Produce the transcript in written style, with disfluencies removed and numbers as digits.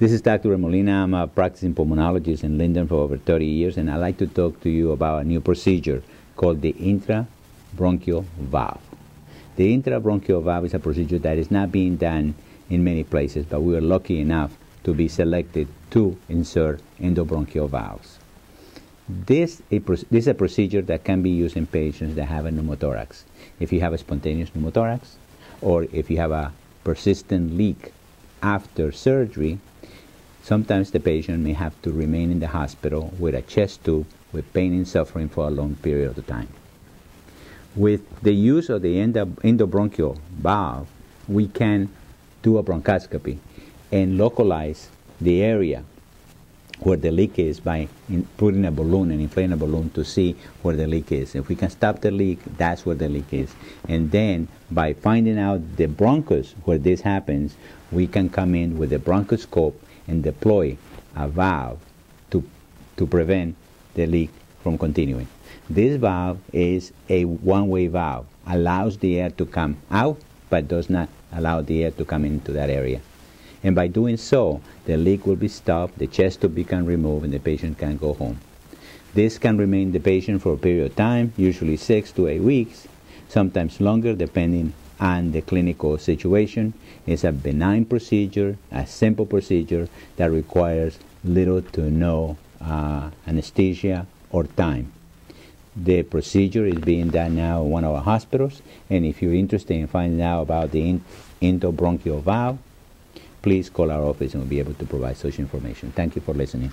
This is Dr. Remolina. I'm a practicing pulmonologist in Linden for over 30 years, and I'd like to talk to you about a new procedure called the endobronchial valve. The endobronchial valve is a procedure that is not being done in many places, but we were lucky enough to be selected to insert endobronchial valves. This is a procedure that can be used in patients that have a pneumothorax. If you have a spontaneous pneumothorax, or if you have a persistent leak after surgery, sometimes the patient may have to remain in the hospital with a chest tube with pain and suffering for a long period of time. With the use of the endobronchial valve, we can do a bronchoscopy and localize the area where the leak is by putting a balloon and inflating a balloon to see where the leak is. If we can stop the leak, that's where the leak is. And then by finding out the bronchus where this happens, we can come in with a bronchoscope and deploy a valve to prevent the leak from continuing. This valve is a one-way valve, allows the air to come out, but does not allow the air to come into that area. And by doing so, the leak will be stopped, the chest tube can be removed, and the patient can go home. This can remain in the patient for a period of time, usually 6 to 8 weeks, sometimes longer depending on the clinical situation. It's a benign procedure, a simple procedure that requires little to no anesthesia or time. The procedure is being done now in one of our hospitals, and if you're interested in finding out about the endobronchial valve, please call our office and we'll be able to provide such information. Thank you for listening.